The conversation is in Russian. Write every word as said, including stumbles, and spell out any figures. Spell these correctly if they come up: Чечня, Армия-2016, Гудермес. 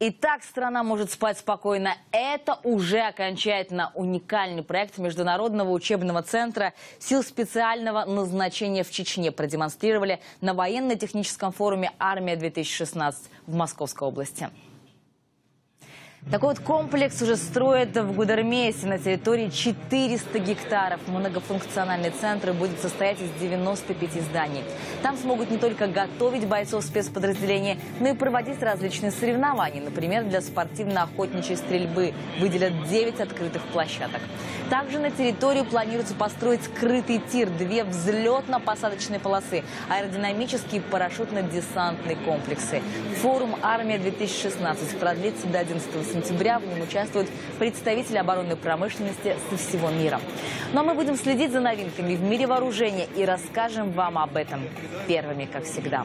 И так страна может спать спокойно. Это уже окончательно уникальный проект Международного учебного центра сил специального назначения в Чечне продемонстрировали на военно-техническом форуме «Армия-две тысячи шестнадцать» в Московской области. Такой вот комплекс уже строят в Гудермесе на территории четырёхсот гектаров. Многофункциональный центр будет состоять из девяноста пяти зданий. Там смогут не только готовить бойцов спецподразделения, но и проводить различные соревнования. Например, для спортивно-охотничьей стрельбы выделят девять открытых площадок. Также на территорию планируется построить скрытый тир, две взлетно-посадочные полосы, аэродинамические и парашютно-десантные комплексы. Форум «Армия-две тысячи шестнадцать» продлится до одиннадцатого сентября. В нем участвуют представители оборонной промышленности со всего мира. Ну а мы будем следить за новинками в мире вооружения и расскажем вам об этом первыми, как всегда.